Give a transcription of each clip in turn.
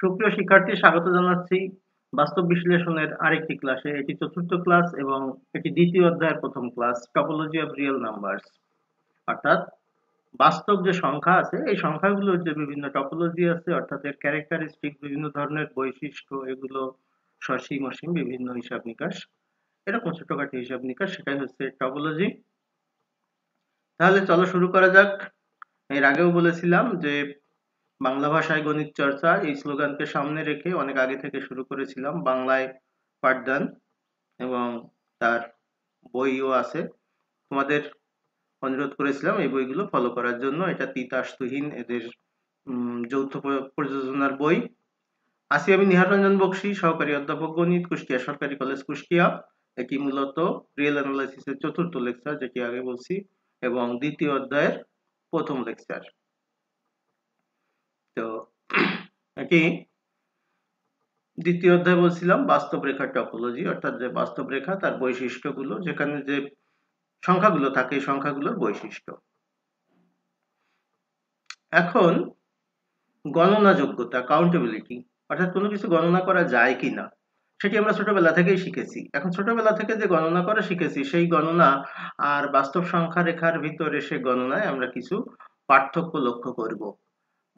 সুপ্রিয় শিক্ষার্থী স্বাগত জানাচ্ছি বাস্তব বিশ্লেষণের আরেকটি ক্লাসে। এটি চতুর্থ ক্লাস এবং এটি দ্বিতীয় অধ্যায়ের প্রথম class topology of real numbers, অর্থাৎ বাস্তব যে সংখ্যা আছে এই সংখ্যাগুলোর যে বিভিন্ন টপোলজি আছে অর্থাৎ এর ক্যারেক্টারিস্টিক, বিভিন্ন ধরনের বৈশিষ্ট্য, এগুলো সসীম অসীম বিভিন্ন হিসাব নিকাশ, এরকম ছোটখাটো হিসাব নিকাশ, সেটাই হচ্ছে টপোলজি। তাহলে চলো শুরু করা যাক। এর আগেও বলেছিলাম যে বাংলা ভাষায় গণিত চর্চা এই স্লোগানকে সামনে রেখে অনেক আগে থেকে শুরু করেছিলাম বাংলায় পাঠদান, এবং তার বইও আছে। তোমাদের অনুরোধ করেছিলাম এই বইগুলো ফলো করার জন্য। এটা তিতাস তুহিন এদের যৌথ প্রযোজনার বই। আসি আমি নিহার রঞ্জন বক্সি, সহকারী অধ্যাপক গণিত, কুষ্টিয়া সরকারি কলেজ কুষ্টিয়া। এটি মূলত রিয়েল অ্যানালাইসিসের চতুর্থ লেকচার, যেটি আগে বলছি, এবং দ্বিতীয় অধ্যায়ের প্রথম লেকচার। তো এটি দ্বিতীয় অধ্যায় বলছিলাম বাস্তব রেখার টপোলজি, অর্থাৎ যে বাস্তব রেখা তার বৈশিষ্ট্যগুলো, যেখানে যে সংখ্যাগুলো থাকে এই সংখ্যাগুলোর বৈশিষ্ট্য। এখন গণনাযোগ্যতা, কাউন্টেবিলিটি, অর্থাৎ কোনো কিছু গণনা করা যায় কিনা সেটি আমরা ছোটবেলা থেকেই শিখেছি। এখন ছোটবেলা থেকে যে গণনা করা শিখেছি সেই গণনা আর বাস্তব সংখ্যা রেখার ভিতরে সে গণনায় আমরা কিছু পার্থক্য লক্ষ্য করব।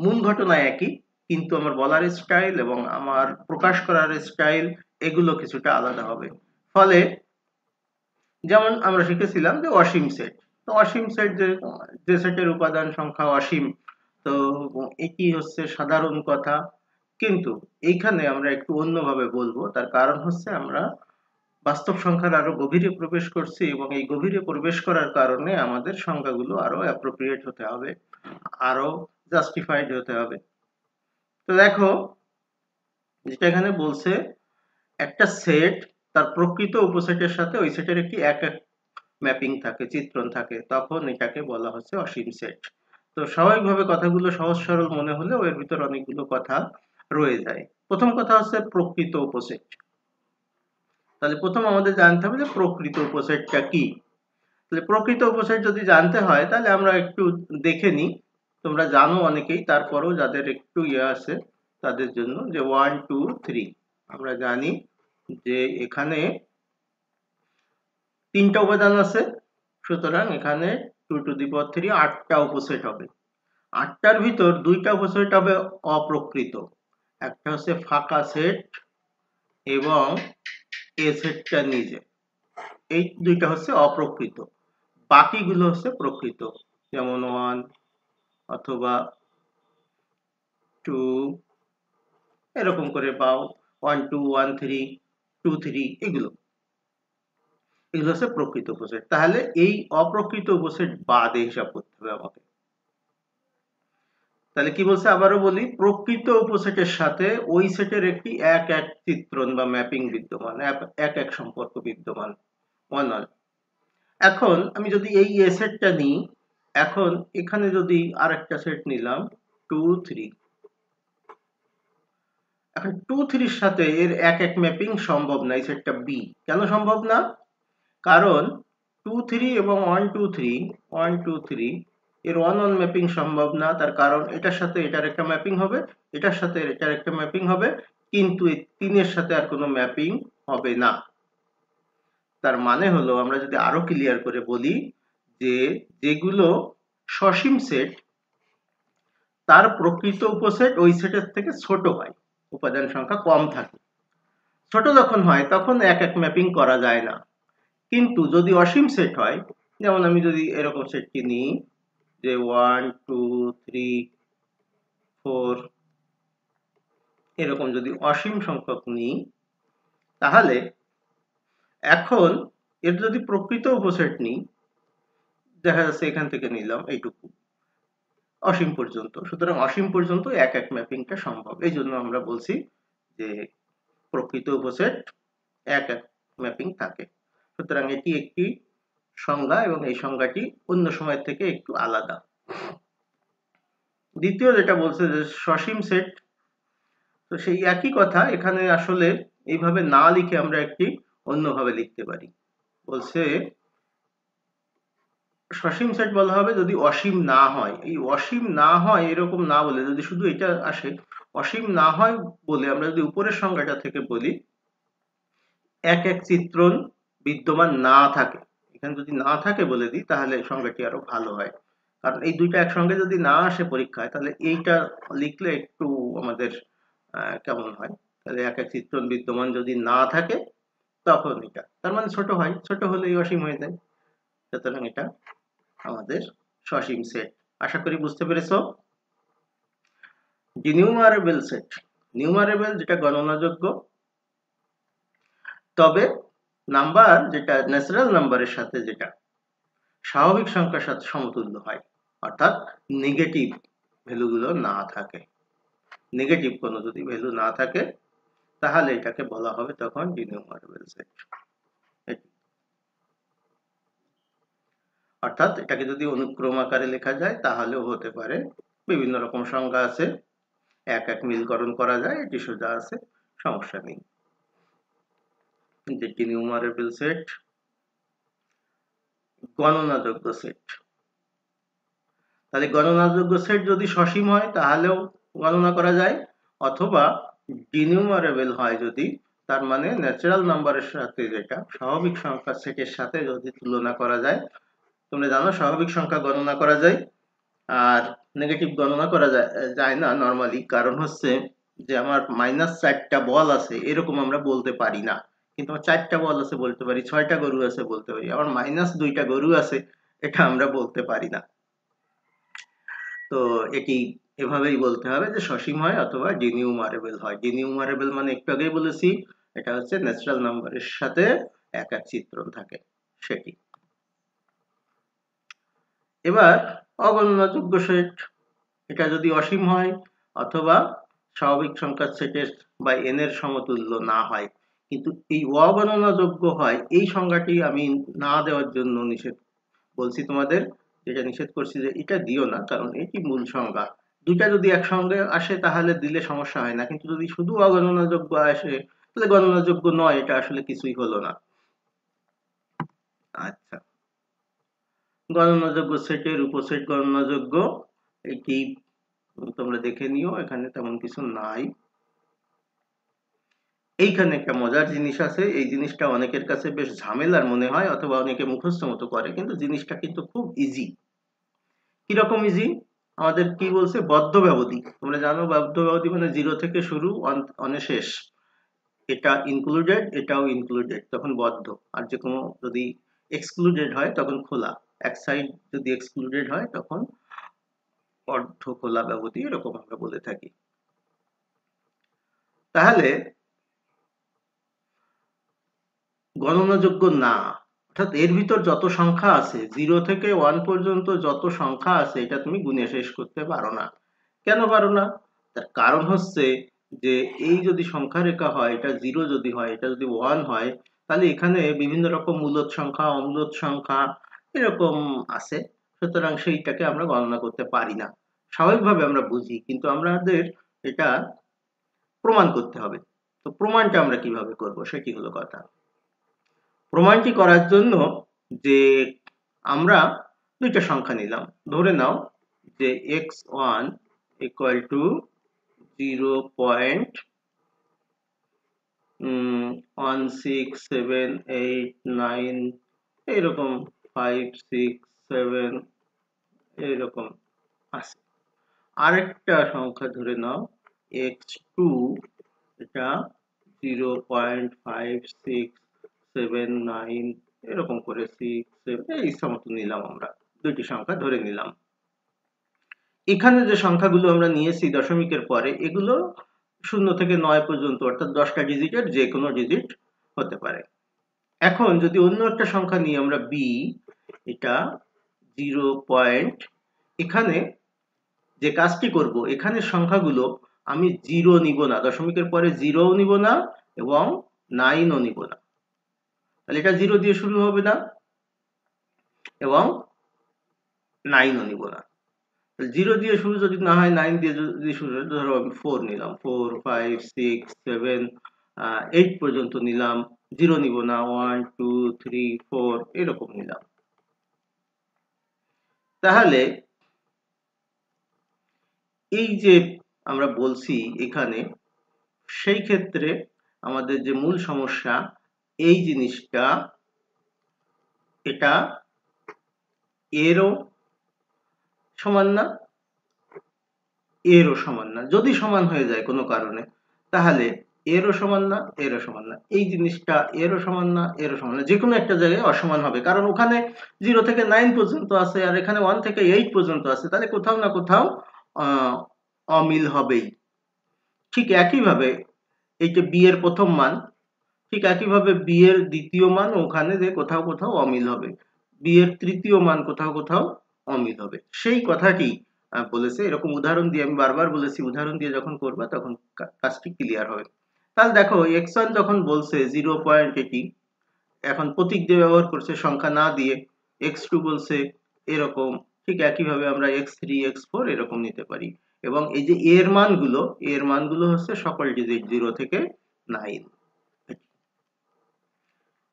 মূল ঘটনা একই, কিন্তু আমার বলার স্টাইল এবং আমার প্রকাশ করার স্টাইল এগুলো কিছুটা আলাদা হবে। ফলে যেমন আমরা শিখেছিলাম যে অসীম সেট, তো অসীম সেট যে সেটের উপাদান সংখ্যা অসীম, তো এটি হচ্ছে সাধারণ কথা। কিন্তু এইখানে আমরা একটু অন্যভাবে বলবো, তার কারণ হচ্ছে আমরা বাস্তব সংখ্যার আরো গভীরে প্রবেশ করছি, এবং এই গভীরে প্রবেশ করার কারণে আমাদের সংখ্যাগুলো আরো অ্যাপ্রোপ্রিয়েট হতে হবে, আরো জাস্টিফাইড হতে হবে। তো দেখো যেটা এখানে বলছে, একটা সেট তার প্রকৃত উপসেটের সাথে ওই সেটের একটি এক এক ম্যাপিং থাকে, চিত্রণ থাকে, তখন এটাকে বলা হচ্ছে অসীম সেট। তো স্বাভাবিকভাবে কথাগুলো সহজ সরল মনে হলেও এর ভিতর অনেকগুলো কথা রয়ে যায়। প্রথম কথা হচ্ছে প্রকৃত উপসেট। তাহলে প্রথম আমাদের জানতে হবে যে প্রকৃত উপসেটটা কি। তাহলে প্রকৃত উপসেট যদি জানতে হয় তাহলে আমরা একটু দেখে নিই, তোমরা জানো অনেকেই, তারপরও যাদের একটু ইয়ে আছে তাদের জন্য, যে 1 2 3। আমরা জানি যে এখানে তিনটা উপাদান আছে, সুতরাং এখানে 2 to the power 3 8টা উপসেট হবে। 8টার ভিতর 2টা উপসেট হবে অপ্রকৃত, একটা হচ্ছে ফাঁকা সেট এবং এ সেটটা নিজে, এই দুইটা হচ্ছে অপ্রকৃত। বাকিগুলো হচ্ছে প্রকৃত, যেমন 1 অথবা 2 এরকম করে পাও, 1 2 1 3 2 3, এগুলো হচ্ছে প্রকৃত উপসেট। তাহলে এই অপ্রকৃত উপসেট বাদে হিসাব করতে হবে আমাকে। তাহলে কি বলছে, আবারও বলি, প্রকৃত উপসেটের সাথে ওই সেটের একটি এক এক চিত্রণ বা ম্যাপিং বিদ্যমান, এক এক সম্পর্ক বিদ্যমান, ওয়ান অল। এখন আমি যদি এই সেটটা নিই, এখন এখানে যদি আর একটা সেট নিলাম 2 3, এখন 2 3-র সাথে এর এক এক ম্যাপিং সম্ভব না, এই সেটটা বি। কেন সম্ভব না? কারণ 2 3 এবং 1 2 3 1 2 3 এর ওয়ান ওয়ান ম্যাপিং সম্ভব না। তার কারণ এটার সাথে এটার একটা ম্যাপিং হবে, এটার সাথে এটার একটা ম্যাপিং হবে, কিন্তু এই 3-এর সাথে আর কোনো ম্যাপিং হবে না। তার মানে হলো, আমরা যদি আরো ক্লিয়ার করে বলি, যে যেগুলো সসীম সেট তার প্রকৃত উপসেট ওই সেটের থেকে ছোট হয়, উপাদান সংখ্যা কম থাকে, ছোট যখন হয় তখন এক এক ম্যাপিং করা যায় না। কিন্তু যদি অসীম সেট হয়, যেমন আমি যদি এরকম সেটটি নিই, যে 1 2 3 4 এরকম যদি অসীম সংখ্যক নিই, তাহলে এখন এর যদি প্রকৃত উপসেট নিই, দেখা যাচ্ছে এখান থেকে নিলাম এইটুকু অসীম পর্যন্ত, সুতরাং অসীম পর্যন্ত এক এক ম্যাপিংটা সম্ভব। এই জন্য আমরা বলছি যে প্রকৃত উপসেট এক এক ম্যাপিং থাকে। সুতরাং এটি একটি সংজ্ঞা, এবং এই সংজ্ঞাটি অন্য সময় থেকে একটু আলাদা। দ্বিতীয় যেটা বলছে, যে সসীম সেট, তো সেই একই কথা। এখানে আসলে এইভাবে না লিখে আমরা একটি অন্যভাবে লিখতে পারি। বলছে ससीम सेट बला हबे जदि असीम ना हय एई असीम ना हय एरकम ना बोले जदि शुधु एटा आसे असीम ना हय बोले आमरा जदि ऊपरेर संख्याटा थेके बोली एक एक चित्रण विद्यमान ना थाके एखाने जदि ना थाके बोले दिई ताहले संख्याटी आरो भालो हय कारण एई दुइटा एकसंगे जदि ना आसे परीक्षाय ताहले एइटा लिखले एकटु आमादेर केमन हय ताहले एक एक चित्रण विद्यमान जदि ना थाके तखन एटा तार माने छोट हय छोट हलेই অসীম হয়ে যায় সুতরাং এটা আমাদের সসীম সেট আশা করি বুঝতে পেরেছো ইনিউমারেবল সেট নিউমারেবল যেটা গণনাযোগ্য তবে নাম্বার যেটা ন্যাচারাল নাম্বারের সাথে যেটা স্বাভাবিক সংখ্যার সাথে সমতুল্য হয় অর্থাৎ নেগেটিভ ভ্যালু গুলো না থাকে নেগেটিভ কোনো যদি ভ্যালু না থাকে তাহলে এটাকে বলা হবে তখন ইনিউমারেবল সেট अर्थात एटाके जदि अनुक्रम आकारे लेखा जाए ताहले होते पारे विभिन्न रकम संख्या आछे एक एक मिलकरण करा जाए एटी सोजा आछे समस्या नेই কিন্তু নিউমারেবল সেট गणनायोग्य सेट ताहले गणनायोग्य सेट जदि ससीम हय ताहलेও गणना करा जाए अथवा ডিনিউমারেবল हय जदि तार माने ন্যাচারাল নাম্বারের সাথে যেটা স্বাভাবিক সংখ্যা সেটের সাথে যদি তুলনা করা যায় তোমরা জানো স্বাভাবিক সংখ্যা গণনা করা যায় আর নেগেটিভ গণনা করা যায় না নরমালি কারণ হচ্ছে যে আমার -4টা বল আছে এরকম আমরা বলতে পারি না কিন্তু আমার 4টা বল আছে বলতে পারি 6টা গরু আছে বলতে পারি আমার -2টা গরু আছে এটা আমরা বলতে পারি না তো এটি এভাবেই বলতে হবে যে সসীম হয় অথবা ডিনিউমারেবল হয় ডিনিউমারেবল মানে একটু আগেই বলেছি এটা হচ্ছে ন্যাচারাল নাম্বারের সাথে এক এক চিত্রণ থাকে সেটি এবার অগণনাযোগ্য সেট এটা যদি অসীম হয় অথবা স্বাভাবিক সংখ্যা সেটের বা n এর সমতুল্য না হয় কিন্তু এই অগণনাযোগ্য হয় এই সংখ্যাটি আমি না দেওয়ার জন্য নিষেধ বলছি তোমাদের যেটা নিষেধ করছি যে এটা দিও না কারণ এটি মূল সংখ্যা দুটো যদি একসঙ্গে আসে তাহলে দিলে সমস্যা হয় না কিন্তু যদি শুধু অগণনাযোগ্য আসে তাহলে গণনাযোগ্য নয় এটা আসলে কিছুই হলো না আচ্ছা गणनायोग्य सेटर उपसेट गणनायोग्य देखे नियो एखाने तेमन किछु नाई एइखाने एकटा मजार जिनिस आछे एइ जिनिसटा अनेकेर काछे बेश झामेलार मने हय अथवा अनेके मुखस्थ मतो करे किन्तु जिनिसटा किन्तु खूब इजी कि रकम इजी आमादेर कि बोलछे बद्ध व्यवधि तोमरा जानो बद्ध व्यवधि माने 0 थेके शुरू अनशेष एटा इनक्लूडेड एटाओ इनक्लूडेड तखन बद्ध आर जे कोनो जदि एक्सक्लूडेड हय तखन खोला एक साइड जो एक्सक्लूडेड है तखन अर्ध खोला व्यवधि एरकम आमरा बोले थाकि ताहले गणनायोग्य ना अर्थात एर भीतर जत संख्या आछे 0 थेके 1 पर्यन्त जत संख्या आछे एटा तुमि गुणे शेष करते पारो ना केन पारो ना तार कारण हच्छे जे एई जदि संख्या रेखा हय एटा 0 जदि हय एटा जदि 1 हय ताहले एखाने विभिन्न रकम मूलद संख्या अमूलद संख्या এরকম আছে সুতরাং সেইটাকে আমরা গণনা করতে পারি না স্বাভাবিকভাবে আমরা বুঝি কিন্তু আমাদের এটা প্রমাণ করতে হবে তো প্রমাণটা আমরা কিভাবে করব সেটি হলো কথা প্রমাণটি করার জন্য যে আমরা দুইটা সংখ্যা নিলাম ধরে নাও যে x1 0.16789 এরকম 5 6 7 এরকম আছে আরেকটা সংখ্যা ধরে নাও x2 এটা 0.5679 এরকম করে 6 7 এই সমস্ত নিলাম আমরা দুইটি সংখ্যা ধরে নিলাম এখানে যে সংখ্যাগুলো আমরা নিয়েছি দশমিকের পরে এগুলো 0 থেকে 9 পর্যন্ত অর্থাৎ 10টা ডিজিটের যে কোনো ডিজিট হতে পারে এখন যদি অন্য একটা সংখ্যা নিই আমরা b এটা 0. এখানে যে কাজটি করব এখানে সংখ্যাগুলো আমি 0 নিব না দশমিকের পরে 0 ও নিব না এবং 9 ও নিব না তাহলে এটা 0 দিয়ে শুরু হবে না এবং 9 ও নিব না তাহলে 0 দিয়ে শুরু যদি না হয় 9 দিয়ে যদি শুরু হয় ধরো আমি 4 নিলাম 4 5 6 7 8 পর্যন্ত নিলাম 0 নিব না 1 2 3 4 এরকম নিলাম তাহলে এই যে আমরা বলছি এখানে সেই ক্ষেত্রে আমাদের যে মূল সমস্যা এই জিনিসটা এটা এরও সমান না এরও সমান না যদি সমান হয়ে যায় কোনো কারণে তাহলে এরও সমান না এরও সমান না এই জিনিসটা এরও সমান না এরও সমান না যে কোনো একটা জায়গায় অসমান হবে কারণ ওখানে 0 থেকে 9 পর্যন্ত আছে আর এখানে 1 থেকে 8 পর্যন্ত আছে তাহলে কোথাও না কোথাও অমিল হবেই ঠিক একই ভাবে এই যে b এর প্রথম মান ঠিক একই ভাবে b এর দ্বিতীয় মান ওখানে যে কোথাও কোথাও অমিল হবে b এর তৃতীয় মান কোথাও কোথাও অমিল হবে সেই কথাটি বলেছে এরকম উদাহরণ দিয়ে আমি বারবার বলেছি উদাহরণ দিয়ে যখন করবা তখন কাজটি ক্লিয়ার হবে তাহলে দেখো x1 যখন বলছে 0.80 এখন প্রতীক দিয়ে ব্যবহার করছে সংখ্যা না দিয়ে x2 বলছে এরকম ঠিক একই ভাবে আমরা x3 x4 এরকম নিতে পারি এবং এই যে এর মানগুলো হচ্ছে সকল ডিজিট 0 থেকে 9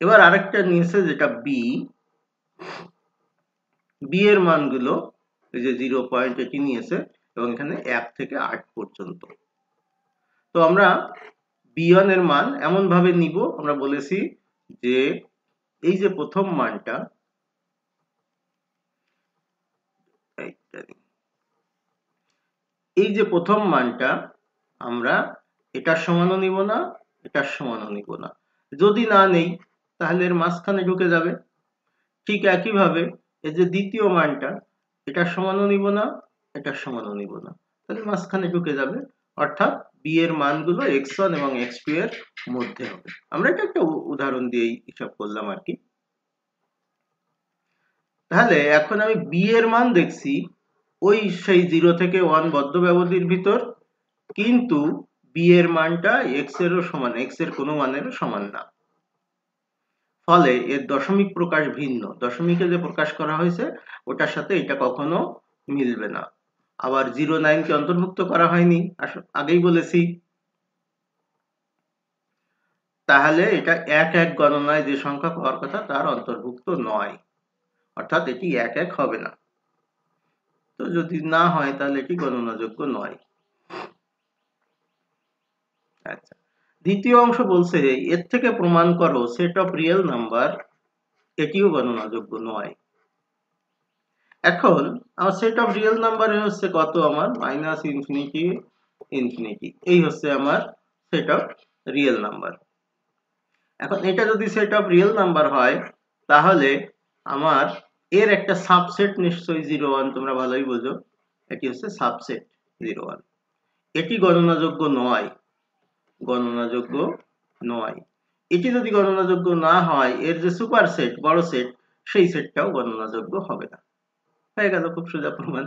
এবার আরেকটা নিয়েছে যেটা b এর মানগুলো এই যে 0.80 নিয়েছে এবং এখানে 1 থেকে 8 পর্যন্ত তো আমরা b1 এর মান এমন ভাবে নিব আমরা বলেছি যে এই যে প্রথম মানটা আমরা এটার সমানও নিব না এটার সমানও নিব না যদি না নেই তাহলে এর মাঝখানে ঢুকে যাবে ঠিক একই ভাবে এই যে দ্বিতীয় মানটা এটার সমানও নিব না এটার সমানও নিব না তাহলে মাঝখানে ঢুকে যাবে অর্থাৎ b এর মানগুলো x1 এবং x2 এর মধ্যে হবে আমরা এটা একটা উদাহরণ দিয়ে হিসাব করলাম আর কি তাহলে এখন আমি b এর মান দেখছি ওই সেই 0 থেকে 1 বদ্ধ ব্যবধির ভিতর কিন্তু b এর মানটা x এর সমান x এর কোনো মানের সমান না ফলে এর দশমিক প্রকাশ ভিন্ন দশমিকে যে প্রকাশ করা হয়েছে ওটার সাথে এটা কখনো মিলবে না আবার 09 কে অন্তর্ভুক্ত করা হয়নি আগেই বলেছি তাহলে এটা 11 গণনায় যে সংখ্যা পাওয়ার কথা তার অন্তর্ভুক্ত নয় অর্থাৎ এটি 11 হবে না তো যদি না হয় তাহলে এটি গণনাযোগ্য নয় আচ্ছা দ্বিতীয় অংশ বলছে এর থেকে প্রমাণ করো সেট অফ রিয়েল নাম্বার এটিও গণনাযোগ্য নয় এখন আমার সেট অফ রিয়েল নাম্বার হচ্ছে কত আমার মাইনাস ইনফিনিটি ইনফিনিটি এই হচ্ছে আমার সেট অফ রিয়েল নাম্বার এখন এটা যদি সেট অফ রিয়েল নাম্বার হয় তাহলে আমার এর একটা সাবসেট নিশ্চয়ই 01 তোমরা ভালোই বুঝো এটি হচ্ছে সাবসেট 01 এটি গণনাযোগ্য নয় এটি যদি গণনাযোগ্য না হয় এর যে সুপার সেট বড় সেট সেই সেটটাও গণনাযোগ্য হবে না হয়ে গেল খুব সোজা প্রমাণ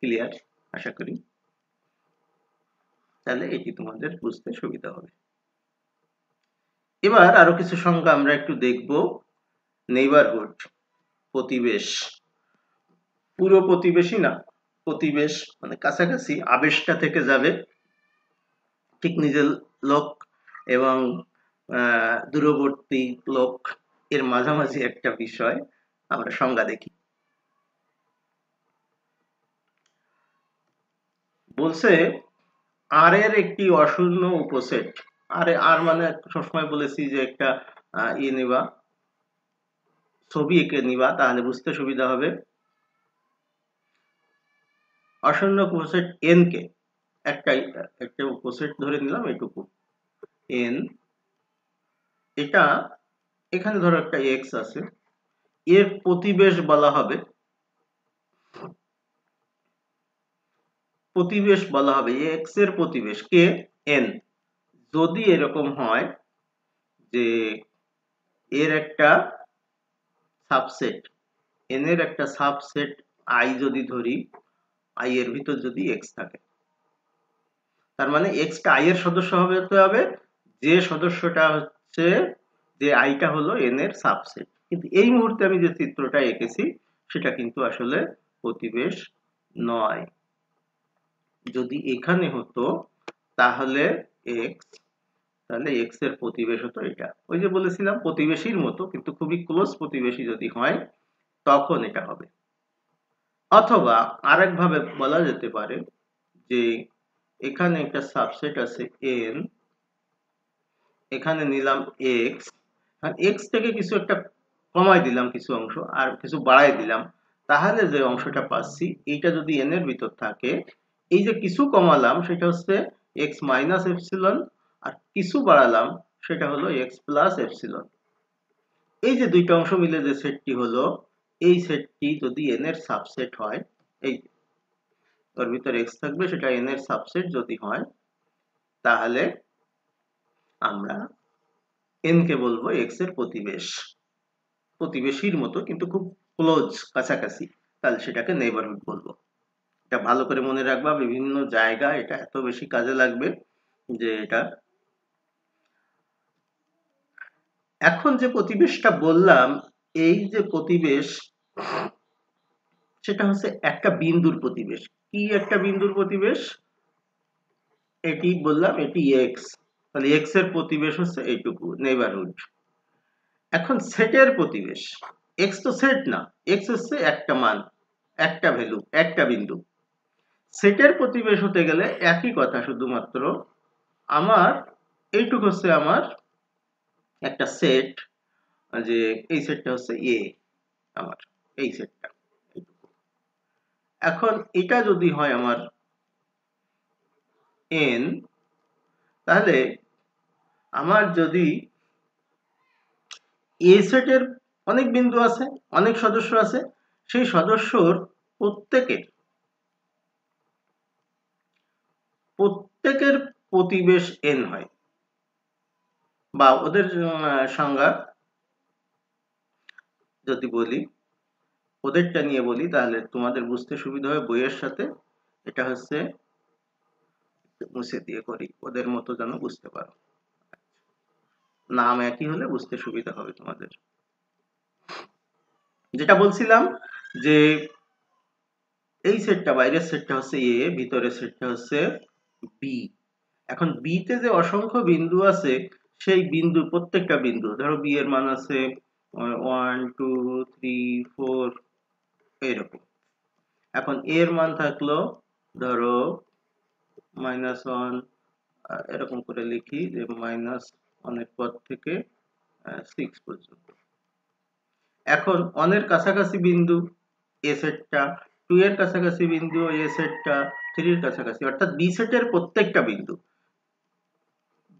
ক্লিয়ার আশা করি তাহলে এটি তোমাদের বুঝতে সুবিধা হবে এবার আরো কিছু সংখ্যা আমরা একটু দেখব নেইবারহুড প্রতিবেশ পুরো প্রতিবেশী না প্রতিবেশ মানে কাছাকাছি আবেশটা থেকে যাবে ঠিক নিজের লোক এবং দূরবর্তী লোক এর মাঝামাঝি একটা বিষয় আমরা সংজ্ঞা দেখি বলছে আর এর একটি অশূন্য উপসেট আর আর মানে সবসময় বলেছি যে একটা ই নিবা ছবি এঁকে নিবা তাহলে বুঝতে সুবিধা হবে অশূন্য উপসেট n কে একটা উপসেট ধরে নিলাম এটুকু n এটা এখানে ধরো একটা x আছে এর প্রতিবেশ বলা হবে x এর প্রতিবেশ কে n যদি এরকম হয় যে এর একটা সাবসেট n এর একটা সাবসেট i যদি ধরি i এর ভিতর যদি x থাকে তার মানে x টা i এর সদস্য হতে হবে যে সদস্যটা হচ্ছে যে i টা হলো n এর সাবসেট কিন্তু এই মুহূর্তে আমি যে চিত্রটা এঁকেছি সেটা কিন্তু আসলে প্রতিবেশ নয় যদি এখানে হতো তাহলে x এর প্রতিবেশ হতো এটা ওই যে বলেছিলাম প্রতিবেশীর মতো কিন্তু খুবই ক্লোজ প্রতিবেশী যদি হয় তখন এটা হবে अथवा आरेक भावे बोला जेते पारे जे एखाने एकटा सबसेट आछे n एखाने निलाम x আর x থেকে কিছু একটা কমাই দিলাম কিছু অংশ আর কিছু বাড়াই দিলাম তাহলে যে অংশটা পাচ্ছি এটা যদি n এর ভিতর থাকে এই যে কিছু কমালাম সেটা হচ্ছে x - এপসিলন আর কিছু বাড়ালাম সেটা হলো x + এপসিলন এই যে দুইটা অংশ মিলে যে সেটটি হলো এই সেটটি যদি n এর সাবসেট হয় এই ওর ভিতর x থাকবে সেটা n এর সাবসেট যদি হয় তাহলে আমরা n কে বলবো x এর প্রতিবেশীর মতো কিন্তু খুব ক্লোজ কাছাকাছি তাহলে সেটাকে নেইবারহুড বলবো এটা ভালো করে মনে রাখবা বিভিন্ন জায়গা এটা এত বেশি কাজে লাগবে যে এটা এখন যে প্রতিবেশটা বললাম এই যে প্রতিবেশ সেটা হচ্ছে একটা বিন্দুর প্রতিবেশ কি একটা বিন্দুর প্রতিবেশ এটি বললাম এটি x তাহলে x এর প্রতিবেশ হচ্ছে এইটুকু নেইবারহুড এখন সেটের প্রতিবেশ x তো সেট না x হচ্ছে একটা মান একটা ভ্যালু একটা বিন্দু সেটের প্রতিবেশ হতে গেলে একই কথা শুধুমাত্র আমার এইটুকু হচ্ছে আমার একটা সেট যে এই সেটটা হচ্ছে a আমার এই সেটটা এখন এটা যদি হয় আমার n তাহলে আমার যদি a সেটের অনেক বিন্দু আছে অনেক সদস্য আছে সেই সদস্যর প্রত্যেকের প্রতিবেশ n হয় বা ওদের সংজ্ঞা যদি বলি ওদেরটা নিয়ে বলি তাহলে তোমাদের বুঝতে সুবিধা হবে বইয়ের সাথে এটা হচ্ছে মুছে দিয়ে করি ওদের মতো যেন বুঝতে পারো নাম একই হলে বুঝতে সুবিধা হবে তোমাদের যেটা বলছিলাম যে এই সেটটা বাইরের সেটটা হচ্ছে a ভিতরের সেটটা হচ্ছে b এখন b তে যে অসংখ্য বিন্দু আছে সেই বিন্দু প্রত্যেকটা বিন্দু ধরো b এর মান আছে 1 2 3 4 এরকম এখন a এর মান থাকলো ধরো -1 এরকম করে লিখি যে -1 এর পর থেকে 6 পর্যন্ত এখন 1 এর কাছাকাছি বিন্দু a সেটটা 2 এর কাছাকাছি বিন্দু a সেটটা 3 এর কাছাকাছি অর্থাৎ b সেটের প্রত্যেকটা বিন্দু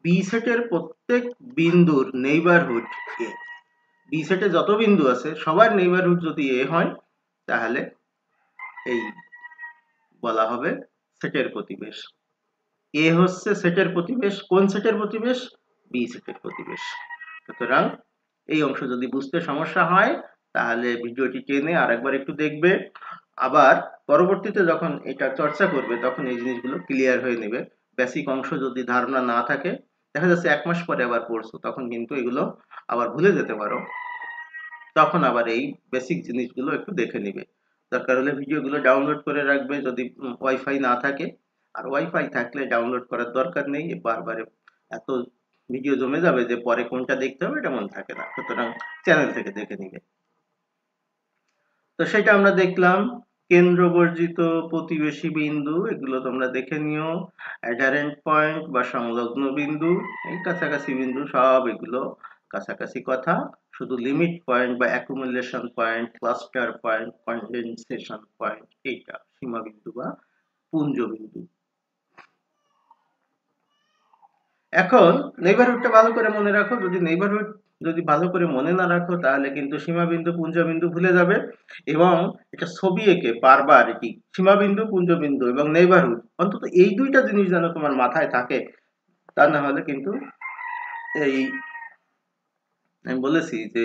b সেটের প্রত্যেক বিন্দুর নেইবারহুড a b সেটে যত বিন্দু আছে সবার নেইবারহুড যদি a হয় তাহলে এই বলা হবে সেটের প্রতিবেশ a হচ্ছে সেটের প্রতিবেশ কোন সেটের প্রতিবেশ b সেটের প্রতিবেশ সুতরাং এই অংশ যদি বুঝতে সমস্যা হয় তাহলে ভিডিওটি টেনে আরেকবার একটু দেখবে আবার পরবর্তীতে যখন এটা চর্চা করবে তখন এই জিনিসগুলো ক্লিয়ার হয়ে নেবে বেসিক অংশ যদি ধারণা না থাকে দেখা যাচ্ছে এক মাস পরে আবার পড়ছো তখন কিন্তু এগুলো আবার ভুলে যেতে পারো তখন আবার এই বেসিক জিনিসগুলো একটু দেখে নেবে দরকার হলে ভিডিওগুলো ডাউনলোড করে রাখবে যদি ওয়াইফাই না থাকে আর ওয়াইফাই থাকলে ডাউনলোড করার দরকার নেই বারবার এত ভিডিও জমে যাবে যে পরে কোনটা দেখতে হবে এটা মনে থাকে না সুতরাং চ্যানেল থেকে দেখে নেবে তো সেটা আমরা দেখলাম কেন্দ্রবর্জিত প্রতিবেশী বিন্দু এগুলো তোমরা দেখে নিও অ্যাডারেন্ট পয়েন্ট বা সংলগ্ন বিন্দু এই কাছাকাছি বিন্দু সব এগুলো কাছাকাছি কথা শুধু লিমিট পয়েন্ট বা accumulation point cluster point condensation point এইটা সীমা বিন্দু বা পুঞ্জ বিন্দু এখন নেইবারহুডটা ভালো করে মনে রাখো যদি নেইবারহুড যদি ভালো করে মনে না রাখো তাহলে কিন্তু সীমাবিন্দু পুঞ্জবিন্দু ভুলে যাবে এবং এটা ছবি এঁকে বারবার এটি সীমাবিন্দু পুঞ্জবিন্দু এবং নেইবারহুড অন্তত এই দুইটা জিনিস যেন তোমার মাথায় থাকে তা না হলে কিন্তু এই আমি বলেছি যে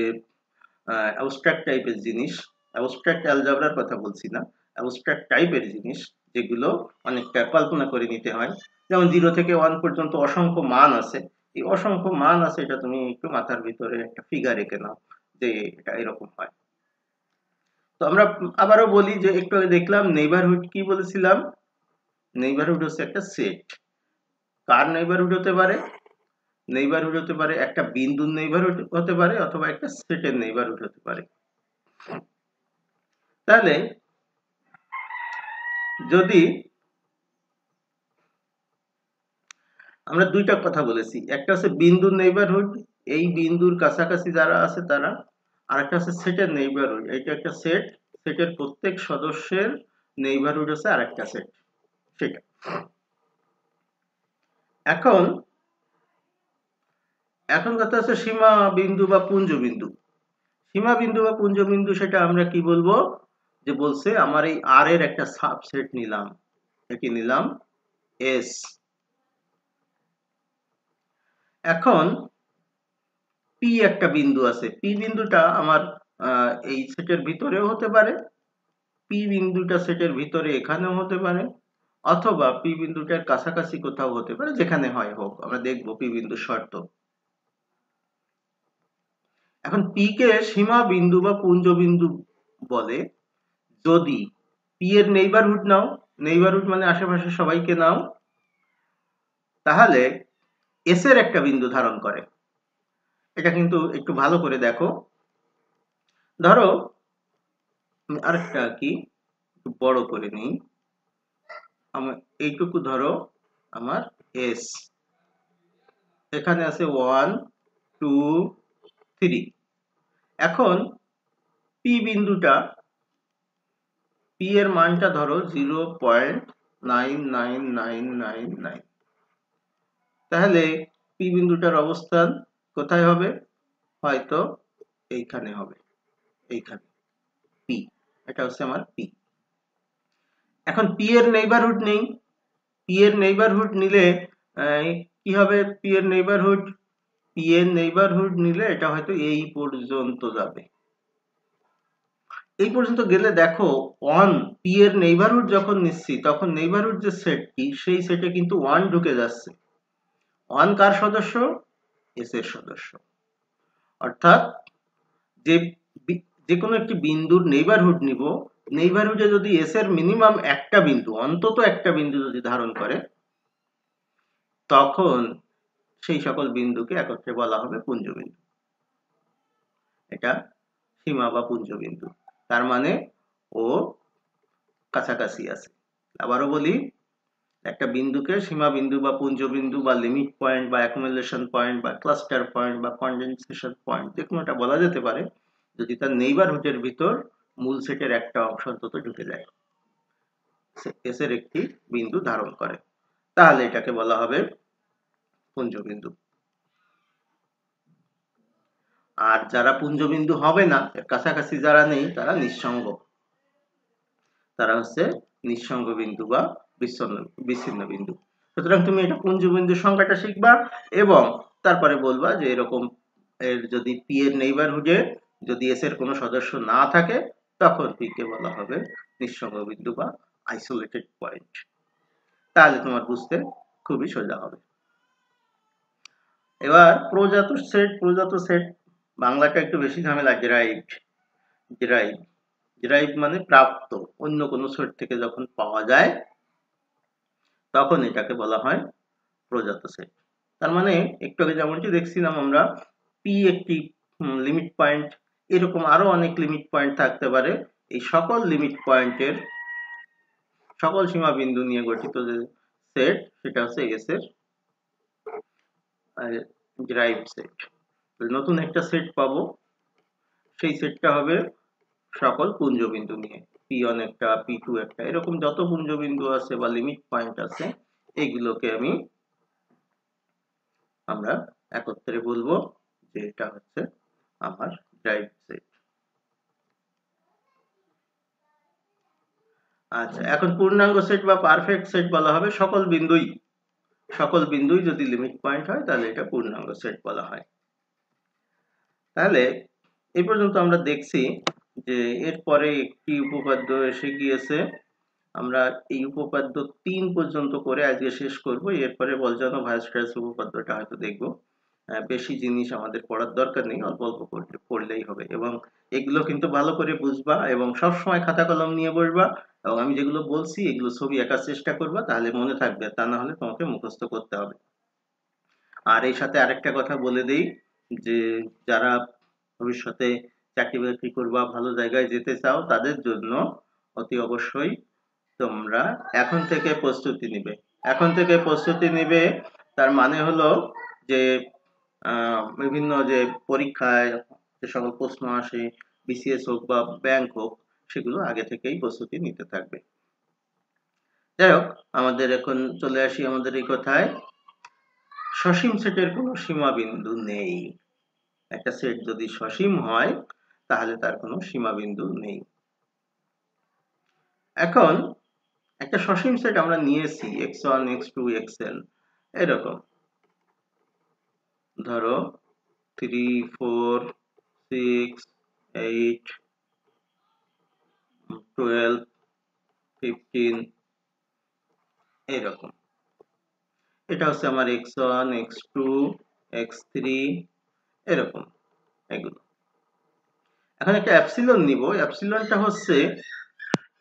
অ্যাবস্ট্রাক্ট টাইপের জিনিস অ্যাবস্ট্রাক্ট অ্যালজাবরার কথা বলছি না অ্যাবস্ট্রাক্ট টাইপের জিনিস যেগুলো অনেকটা কল্পনা করে নিতে হয় যেমন 0 থেকে 1 পর্যন্ত অসংখ্য মান আছে এই অসংখ্য মান আছে এটা তুমি একটু মাথার ভিতরে একটা ফিগার এঁকে নাও যে এটা এরকম হয় তো আমরা আবারো বলি যে একটু আগে দেখলাম নেইবারহুড কি বলেছিলাম নেইবারহুড হচ্ছে একটা সেট কার নেইবারহুড হতে পারে নেইবারহুড হতে পারে একটা বিন্দুর নেইবারহুড হতে পারে অথবা একটা সেটের নেইবারহুড হতে পারে তাহলে যদি আমরা দুইটা কথা বলেছি, একটা হচ্ছে বিন্দুর নেইবারহুড, এই বিন্দুর কাছাকাছি যারা আছে তারা, আর একটা হচ্ছে সেটের নেইবারহুড, এটা একটা সেট, সেটের প্রত্যেক সদস্যের নেইবারহুড আছে আরেকটা সেট, সেটা। এখন এখন কথা হচ্ছে সীমা বিন্দু বা পুঞ্জ বিন্দু। সীমা বিন্দু বা পুঞ্জ বিন্দু সেটা আমরা কি বলবো, যে বলছে আমার এই আর এর একটা সাবসেট নিলাম, কি নিলাম এস। এখন পি একটা বিন্দু আছে, পি বিন্দুটা আমার এই সেটের ভিতরেও হতে পারে, পি বিন্দুটা সেটের ভিতরে এখানেও হতে পারে, অথবা পি বিন্দুটার কাছাকাছি কোথাও হতে পারে, যেখানে হয় হোক, আমরা দেখবো পি বিন্দু শর্ত। এখন পি কে সীমা বিন্দু বা পুঞ্জ বিন্দু বলে যদি পি এর নেইবারহুড নাও, নেইবারহুড মানে আশেপাশে সবাইকে নাও, তাহলে এস এর একটা বিন্দু ধারণ করে। এটা কিন্তু একটু ভালো করে দেখো, ধরো আরেকটা কি বড় করে নিই, আমার এইটুকু ধরো আমার এস, এখানে আছে 1, 2, 3। এখন পি বিন্দুটা, পি এর মানটা ধরো 0.99999, তাহলে পি বিন্দুটার অবস্থান কোথায় হবে, হয়তো এইখানে হবে, এইখানে পি, এটা হচ্ছে আমার পি। এখন পি এর নেইবারহুড নেই, পি এর নেইবারহুড নিলে কি হবে, পি এর নেইবারহুড, পি এর নেইবারহুড নিলে এটা হয়তো এই পর্যন্ত যাবে, এই পর্যন্ত গেলে দেখো ওয়ান, পি এর নেইবারহুড যখন নিচ্ছি তখন নেইবারহুড যে সেটটি সেই সেটে কিন্তু ওয়ান ঢুকে যাচ্ছে। ওয়ান কার সদস্য, এস এর সদস্য, অর্থাৎ যে কোনো একটি বিন্দুর নেইবারহুড নিব, নেইবারহুডে যদি এস এর মিনিমাম একটা বিন্দু, অন্তত একটা বিন্দু যদি ধারণ করে তখন সেই সকল বিন্দুকে একত্রে বলা হবে পুঞ্জ বিন্দু, এটা সীমা বা পুঞ্জ বিন্দু। তার মানে ও কাছাকাছি আছে। আবারও বলি, একটা বিন্দুকে সীমা বিন্দু বা পুঞ্জ বিন্দু বা লিমিট পয়েন্ট বা অ্যাকুমুলেশন পয়েন্ট বা ক্লাস্টার পয়েন্ট বা কনডেনসেশন পয়েন্ট, যে কোনোটা বলা যেতে পারে যদি তার নেইবারহুডের ভিতর মূল সেটের একটা অংশ অন্তত ঢুকে যায়, এস এর একটি বিন্দু ধারণ করে, তাহলে এটাকে বলা হবে পুঞ্জবিন্দু। আর যারা পুঞ্জবিন্দু হবে না, কাছাকাছি যারা নেই, তারা নিঃসঙ্গ, তারা হচ্ছে নিঃসঙ্গ বিন্দু বা বিচ্ছিন্ন বিন্দু। সুতরাং তুমি এটা পুঞ্জবিন্দুর সংখ্যাটা শিখবা এবং তারপরে বলবা যে এরকম এর যদি পি এর নেইবারহুডে যদি এস এর কোনো সদস্য না থাকে তখন পি কে বলা হবে নিঃসঙ্গ বিন্দু বা আইসোলেটেড পয়েন্ট। তাহলে তোমার বুঝতে খুবই সোজা হবে। এবার প্রজাত সেট, প্রজাত সেট বাংলাটা একটু বেশি ঝামেলা, ডেরাইভ মানে প্রাপ্ত, অন্য কোনো সেট থেকে যখন পাওয়া যায় তখন এটাকে বলা হয় প্রজাত সেট। তার মানে একটু আগে যেমনটি দেখছিলাম আমরা, পি একটি লিমিট পয়েন্ট, এরকম আরো অনেক লিমিট পয়েন্ট থাকতে পারে, এই সকল লিমিট পয়েন্টের, সকল সীমা বিন্দু নিয়ে গঠিত যে সেট সেটা হচ্ছে এস এর ডেরাইভ সেট। নতুন একটা সেট পাবো, সেই সেটটা হবে সকল পুঞ্জ বিন্দু নিয়ে, p1 একটা, p2 একটা, এরকম যত পুঞ্জ বিন্দু আছে বা লিমিট পয়েন্ট আছে এগুলোকে আমরা একত্রে বলবো যে এটা হচ্ছে আমার ডেরাইভ সেট। আচ্ছা, এখন পূর্ণাঙ্গ সেট বা পারফেক্ট সেট বলা হবে সকল বিন্দুই যদি লিমিট পয়েন্ট হয় তাহলে এটা পূর্ণাঙ্গ সেট বলা হয়। তাহলে এই পর্যন্ত আমরা দেখছি যে এরপরে একটি উপপাদ্য এসে গিয়েছে, আমরা এই উপপাদ্য 3 পর্যন্ত করে আজকে শেষ করব। এরপরে বলজানো ভায়াস্ট্রাস উপপাদ্যটা হয়তো দেখব, বেশি জিনিস আমাদের পড়ার দরকার নেই, অল্প অল্প পড়লেই হবে। এবং এগুলো কিন্তু ভালো করে বুঝবা এবং সবসময় খাতা কলম নিয়ে বসবা এবং আমি যেগুলো বলছি এগুলো ছবি আঁকার চেষ্টা করবা, তাহলে মনে থাকবে, তা না হলে তোমাকে মুখস্থ করতে হবে। আর এই সাথে আরেকটা কথা বলে দেই, যে যারা ভবিষ্যতে চাকরি বাকরি করবা, ভালো জায়গায় যেতে চাও, তাদের জন্য অতি অবশ্যই তোমরা এখন থেকে প্রস্তুতি নেবে। এখন থেকে প্রস্তুতি নেবে তার মানে হলো যে বিভিন্ন যে পরীক্ষায় যে সকল প্রশ্ন আসে বিসিএস হোক বা ব্যাংক হোক সেগুলো আগে থেকেই প্রস্তুতি নিতে থাকবে। যাই হোক, আমাদের এখন চলে আসি আমাদের এই কথায়, সসীম সেটের কোনো সীমা বিন্দু নেই। একটা সেট যদি সসীম হয় তাহলে তার কোনো সীমা বিন্দু নেই। এখন একটা সসীম সেট আমরা নিয়েছি x1 x2 xn এরকম, ধরো 3 4 6 8 12 15 এরকম। এটা হচ্ছে আমার x1 x2 x3 এরকম এগুলো। এখন একটা অ্যাপসিলন নিব। অ্যাপসিলনটা হচ্ছে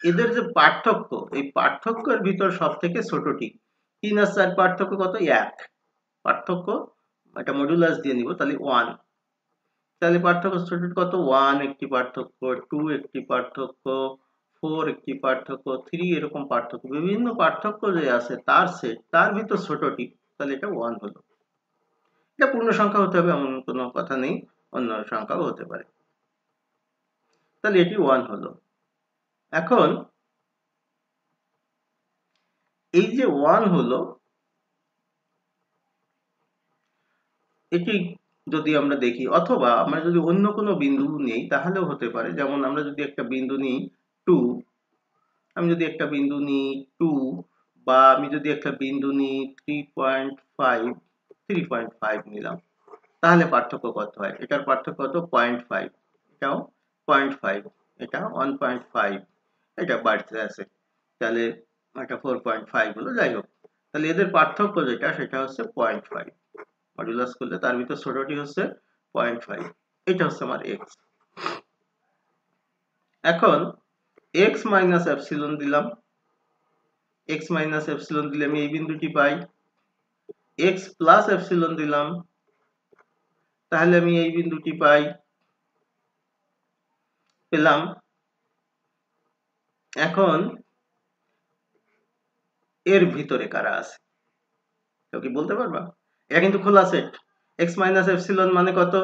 এদের যে পার্থক্য, এই পার্থক্যের ভিতর সব থেকে ছোটটি। 3 আর 4 পার্থক্য কত? 1। পার্থক্য এটা মডুলাস দিয়ে নিব, তাহলে 1। তাহলে পার্থক্য ছোটটি কত? 1 একটি পার্থক্য, 2 একটি পার্থক্য, 4 একটি পার্থক্য, 3 এরকম পার্থক্য। বিভিন্ন পার্থক্য যে আছে তার সেট, তার ভিতর ছোটটি, তাহলে এটা 1 হলো। এটা পূর্ণ সংখ্যা হতে হবে এমন কোনো কথা নেই, অন্য সংখ্যাও হতে পারে। তাহলে এটি 1 হলো। এখন এই যে 1 হলো, এটি যদি আমরা দেখি, অথবা আমরা যদি অন্য কোনো বিন্দু নেই তাহলেও হতে পারে। যেমন আমরা যদি একটা বিন্দু নিই 2, আমি যদি একটা বিন্দু নিই 2, বা আমি যদি একটা বিন্দু নিই 3.5 নিলাম, তাহলে পার্থক্য কত হয়? এটার পার্থক্য কত? 0.5। এটাও 0.5, এটা 1.5, এটা বাড়তে আছে, তাহলে এটা 4.5 হলো। যাই হোক, তাহলে এদের পার্থক্য যেটা সেটা হচ্ছে 0.5, মডুলাস করলে তার ভিতর ছোটটি হচ্ছে 0.5। এটা হচ্ছে আমার x। এখন x মাইনাস এপসিলন দিলাম, x মাইনাস এপসিলন দিলে আমি এই বিন্দুটি পাই। x প্লাস এপসিলন দিলাম, তাহলে আমি এই বিন্দুটি পাই, পেলাম। এখন এর ভিতরে কারা আছে কেউ কি বলতে পারবা? এটা কিন্তু খোলা সেট। x মাইনাস এপসিলন মানে কত?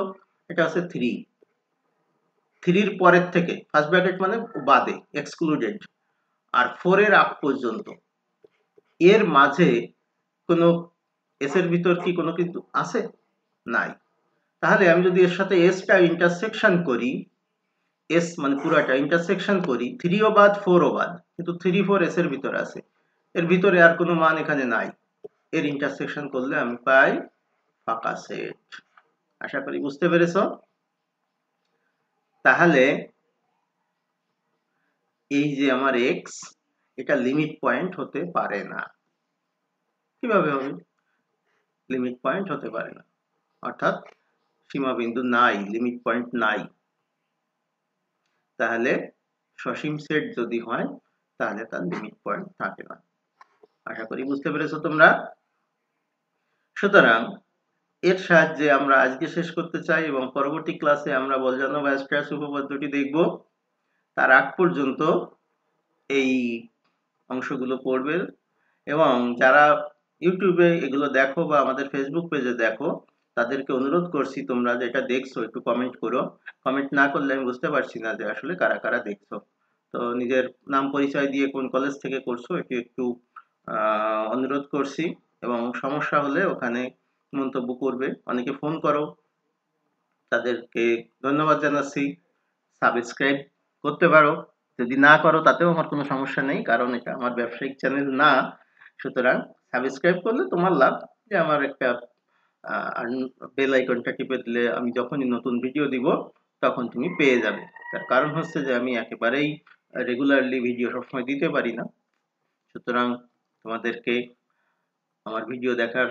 এটা আছে 3 এর পরের থেকে, ফার্স্ট ব্র্যাকেট মানে বাদে, এক্সক্লুডেড, আর 4 এর আগ পর্যন্ত। এর মাঝে কোনো s এর ভিতর কি কোনো কিন্তু আছে? নাই। তাহলে আমি যদি এর সাথে s টা ইন্টারসেকশন করি, s মানে পুরাটা ইন্টারসেকশন করি, 3 ও বাদ 4 ও বাদ, কিন্তু 3 4 s এর ভিতর আছে, এর ভিতরে আর কোনো মান এখানে নাই। এর ইন্টারসেকশন করলে আমি পাই ফাঁকা সেট। আশা করি বুঝতে পেরেছো। তাহলে এই যে আমার x, এটা লিমিট পয়েন্ট হতে পারে না। কিভাবে হবে? লিমিট পয়েন্ট হতে পারে না অর্থাৎ সীমা বিন্দু নাই, লিমিট পয়েন্ট নাই। তাহলে সসীম সেট যদি হয় তাহলে তার লিমিট পয়েন্ট থাকে না। আশা করি বুঝতে পেরেছো তোমরা। সুতরাং এর সাহায্যে আমরা আজকে শেষ করতে চাই, এবং পরবর্তী ক্লাসে আমরা বলজানো বা স্কয়ার উপপাদ্যটি দেখব। তার আগ পর্যন্ত এই অংশগুলো পড়বে, এবং যারা ইউটিউবে এগুলো দেখো বা আমাদের ফেসবুক পেজে দেখো তাদেরকে অনুরোধ করছি, তোমরা যেটা দেখছো একটু কমেন্ট করো। কমেন্ট না করলে আমি বুঝতে পারছি না যে আসলে কারা কারা দেখছো। তো নিজের নাম পরিচয় দিয়ে কোন কলেজ থেকে করছো এটি একটু অনুরোধ করছি, এবং সমস্যা হলে ওখানে মন্তব্য করবে। অনেকে ফোন করো, তাদেরকে ধন্যবাদ জানাচ্ছি। সাবস্ক্রাইব করতে পারো, যদি না করো তাতেও আমার কোনো সমস্যা নেই, কারণ এটা আমার ব্যবসায়িক চ্যানেল না। সুতরাং সাবস্ক্রাইব করলে তোমার লাভ, যে আমার একটা বেল আইকনটা টিপে দিলে আমি যখনই নতুন ভিডিও দিব তখন তুমি পেয়ে যাবে। তার কারণ হচ্ছে যে আমি একেবারেই রেগুলারলি ভিডিও সবসময় দিতে পারি না। সুতরাং তোমাদেরকে আমার ভিডিও দেখার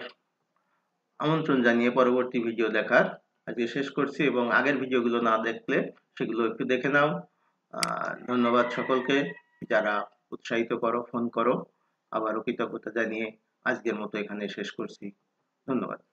আমন্ত্রণ জানিয়ে পরবর্তী ভিডিও দেখার আজকে শেষ করছি, এবং আগের ভিডিওগুলো না দেখলে সেগুলো একটু দেখে নাও। ধন্যবাদ সকলকে, যারা উৎসাহিত করো, ফোন করো। আবারও কৃতজ্ঞতা জানিয়ে আজকের মতো এখানে শেষ করছি। ধন্যবাদ।